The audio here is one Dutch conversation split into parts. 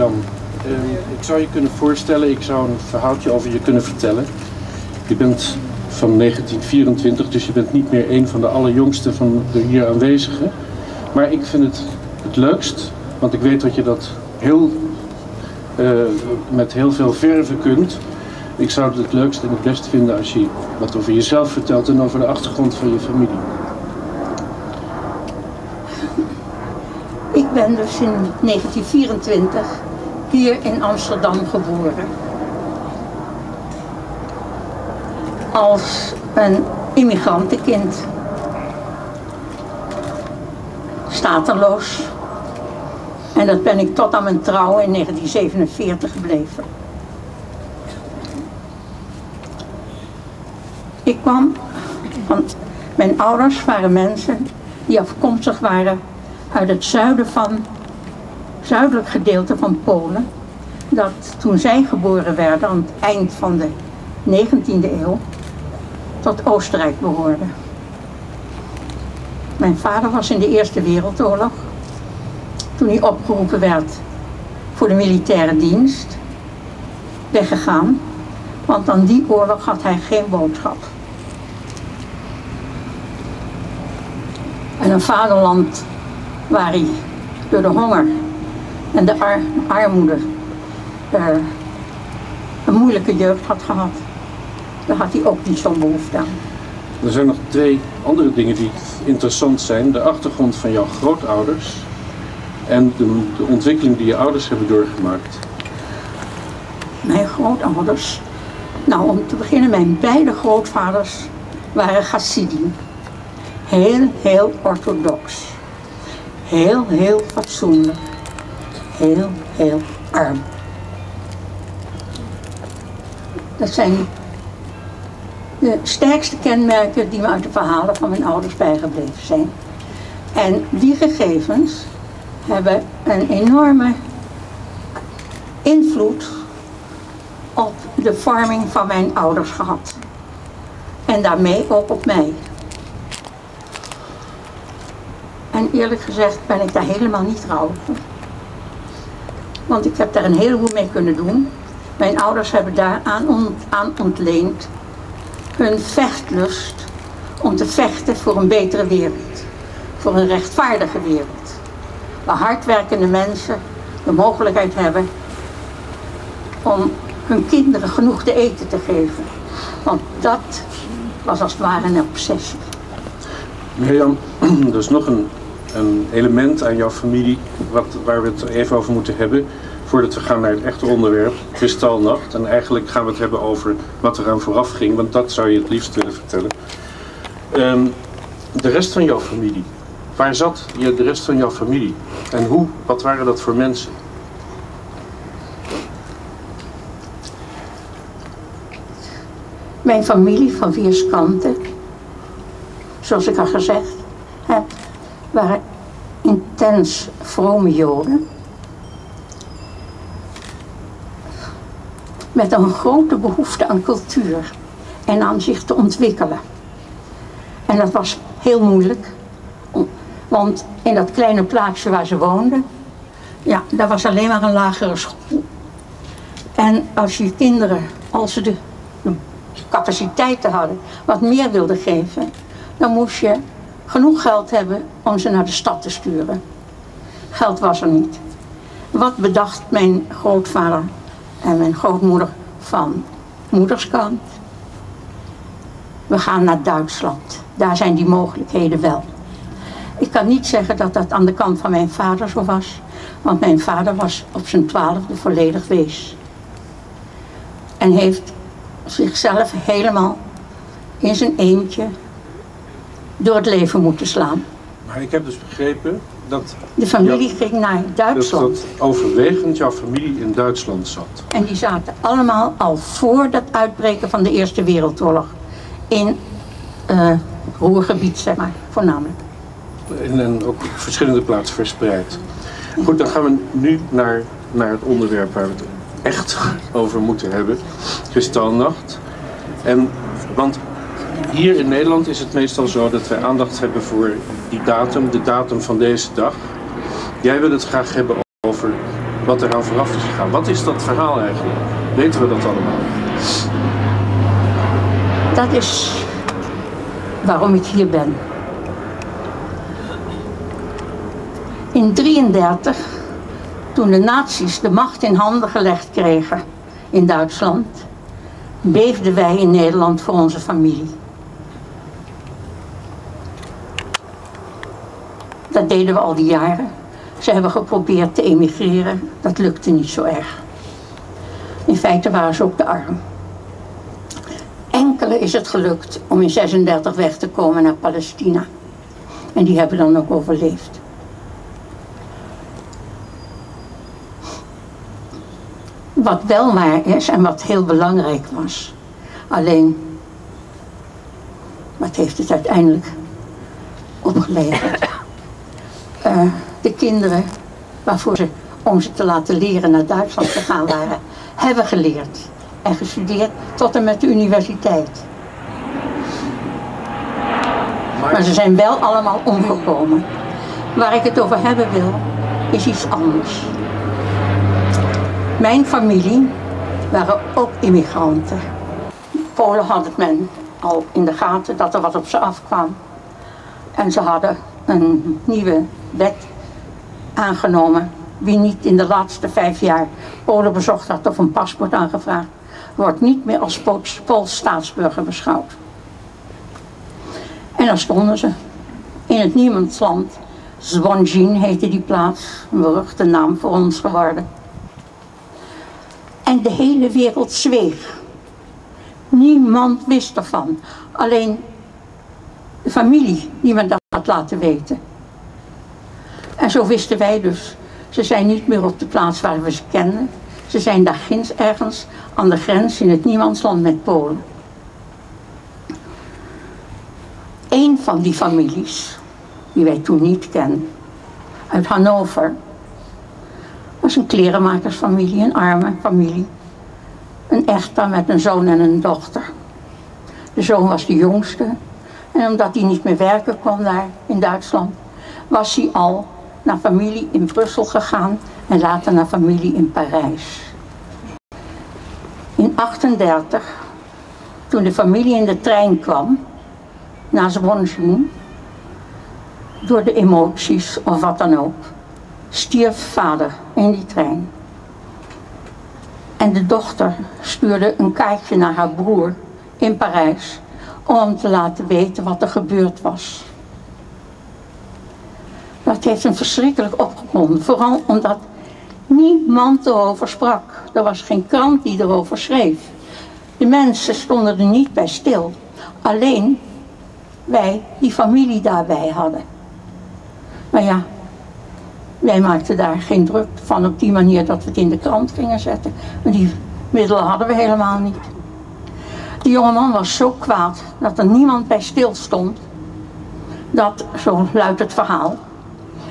Jan. Ik zou je kunnen voorstellen, ik zou een verhaaltje over je kunnen vertellen. Je bent van 1924, dus je bent niet meer een van de allerjongsten van de hier aanwezigen. Maar ik vind het het leukst, want ik weet dat je dat heel, met heel veel verve kunt. Ik zou het leukst en het best vinden als je wat over jezelf vertelt en over de achtergrond van je familie. Ik ben dus in 1924 hier in Amsterdam geboren. Als een immigrantenkind. Stateloos. En dat ben ik tot aan mijn trouw in 1947 gebleven. Ik kwam, want mijn ouders waren mensen die afkomstig waren uit het zuidelijk gedeelte van Polen. Dat toen zij geboren werden, aan het eind van de 19e eeuw, tot Oostenrijk behoorde. Mijn vader was in de Eerste Wereldoorlog, toen hij opgeroepen werd voor de militaire dienst, weggegaan. Want aan die oorlog had hij geen boodschap. En een vaderland waar hij door de honger en de armoede een moeilijke jeugd had gehad. Daar had hij ook niet zo'n behoefte aan. Er zijn nog twee andere dingen die interessant zijn. De achtergrond van jouw grootouders en de ontwikkeling die je ouders hebben doorgemaakt. Mijn grootouders... Nou, om te beginnen, mijn beide grootvaders waren chassidim. Heel orthodox. Heel fatsoenlijk. Heel arm. Dat zijn de sterkste kenmerken die me uit de verhalen van mijn ouders bijgebleven zijn. En die gegevens hebben een enorme invloed op de vorming van mijn ouders gehad. En daarmee ook op mij. En eerlijk gezegd ben ik daar helemaal niet trouw voor. Want ik heb daar een heleboel mee kunnen doen. Mijn ouders hebben daaraan ontleend hun vechtlust om te vechten voor een betere wereld. Voor een rechtvaardige wereld. Waar hardwerkende mensen de mogelijkheid hebben om hun kinderen genoeg te eten te geven. Want dat was als het ware een obsessie. Mirjam, er is nog een element aan jouw familie waar we het even over moeten hebben. Voordat we gaan naar het echte onderwerp, Kristallnacht. En eigenlijk gaan we het hebben over wat er aan vooraf ging, want dat zou je het liefst willen vertellen. De rest van jouw familie. Waar zat je de rest van jouw familie? En hoe? Wat waren dat voor mensen? Mijn familie van weerskanten, zoals ik al gezegd heb, waren intens vrome Joden. Met een grote behoefte aan cultuur en aan zich te ontwikkelen. En dat was heel moeilijk, want in dat kleine plaatsje waar ze woonden, ja, daar was alleen maar een lagere school. En als je kinderen, als ze de capaciteiten hadden, wat meer wilden geven, dan moest je genoeg geld hebben om ze naar de stad te sturen. Geld was er niet. Wat bedacht mijn grootvader en mijn grootmoeder van moederskant? We gaan naar Duitsland. Daar zijn die mogelijkheden wel. Ik kan niet zeggen dat dat aan de kant van mijn vader zo was, want mijn vader was op zijn 12e volledig wees. En heeft zichzelf helemaal in zijn eentje door het leven moeten slaan. Maar ik heb dus begrepen dat de familie ging naar Duitsland. Dat overwegend jouw familie in Duitsland zat. En die zaten allemaal al voor dat uitbreken van de Eerste Wereldoorlog in Ruhrgebied, zeg maar, voornamelijk. En ook op verschillende plaatsen verspreid. Goed, dan gaan we nu naar het onderwerp waar we het echt over moeten hebben. Kristallnacht. Want hier in Nederland is het meestal zo dat wij aandacht hebben voor die datum, de datum van deze dag. Jij wil het graag hebben over wat er aan vooraf is gegaan. Wat is dat verhaal eigenlijk? Weten we dat allemaal? Dat is waarom ik hier ben. In 1933, toen de nazi's de macht in handen gelegd kregen in Duitsland, beefden wij in Nederland voor onze familie. Dat deden we al die jaren. Ze hebben geprobeerd te emigreren, dat lukte niet zo erg. In feite waren ze ook te arm. Enkele is het gelukt om in 1936 weg te komen naar Palestina. En die hebben dan ook overleefd. Wat wel waar is en wat heel belangrijk was. Alleen, wat heeft het uiteindelijk opgeleverd? De kinderen waarvoor ze, om ze te laten leren, naar Duitsland gegaan waren, hebben geleerd en gestudeerd tot en met de universiteit. Maar ze zijn wel allemaal omgekomen. Waar ik het over hebben wil, is iets anders. Mijn familie waren ook immigranten. Polen had men al in de gaten dat er wat op ze afkwam. En ze hadden een nieuwe wet aangenomen. Wie niet in de laatste 5 jaar Polen bezocht had of een paspoort aangevraagd, wordt niet meer als Pools staatsburger beschouwd. En daar stonden ze. In het niemandsland. Zwonzien heette die plaats. Een beruchte naam voor ons geworden. En de hele wereld zweeg. Niemand wist ervan. Alleen de familie die men dat had laten weten. En zo wisten wij dus. Ze zijn niet meer op de plaats waar we ze kenden. Ze zijn daar ergens aan de grens in het niemandsland met Polen. Eén van die families, die wij toen niet kenden, uit Hannover, was een klerenmakersfamilie, een arme familie. Een echtpaar met een zoon en een dochter. De zoon was de jongste. En omdat hij niet meer werken kon daar in Duitsland, was hij al naar familie in Brussel gegaan en later naar familie in Parijs. In 1938, toen de familie in de trein kwam naar Zwonzien, door de emoties of wat dan ook, stierf vader in die trein. En de dochter stuurde een kaartje naar haar broer in Parijs om hem te laten weten wat er gebeurd was. Dat heeft hem verschrikkelijk opgewonden, vooral omdat niemand erover sprak. Er was geen krant die erover schreef. De mensen stonden er niet bij stil. Alleen wij die familie daarbij hadden. Maar ja, wij maakten daar geen druk van op die manier dat we het in de krant gingen zetten. Maar die middelen hadden we helemaal niet. Die jongeman was zo kwaad dat er niemand bij stil stond. Dat, zo luidt het verhaal,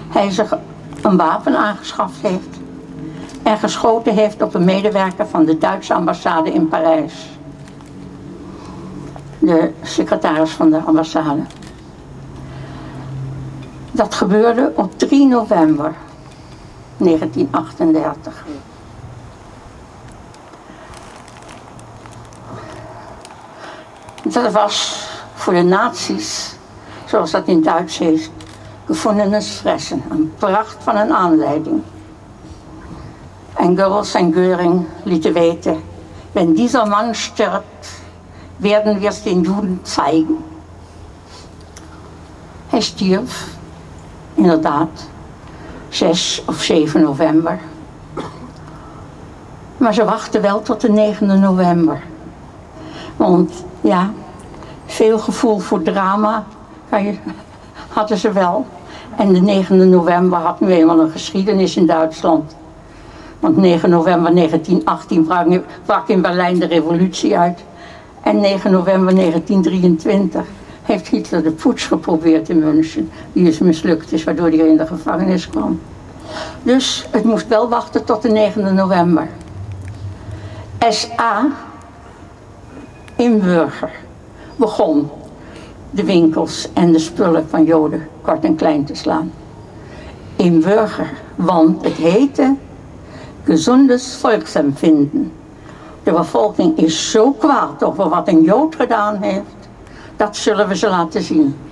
hij zich een wapen aangeschaft heeft en geschoten heeft op een medewerker van de Duitse ambassade in Parijs. De secretaris van de ambassade. Dat gebeurde op 3 november 1938. Dat was voor de nazi's, zoals dat in Duits heet, Gefundenesfressen, een pracht van een aanleiding. En Goebbels en Göring lieten weten: wenn dieser Mann stirbt, werden wir es den Juden zeigen. Hij stierf, inderdaad, 6 of 7 november. Maar ze wachten wel tot de 9e november. Want ja, veel gevoel voor drama hadden ze wel. En de 9e november had nu eenmaal een geschiedenis in Duitsland. Want 9 november 1918 brak in Berlijn de revolutie uit. En 9 november 1923 heeft Hitler de putsch geprobeerd in München. Die is mislukt, waardoor hij in de gevangenis kwam. Dus het moest wel wachten tot de 9e november. SA Inburger begon de winkels en de spullen van Joden kort en klein te slaan. Inburger, want het heette gesundes volksempvinden. De bevolking is zo kwaad over wat een Jood gedaan heeft, dat zullen we ze laten zien.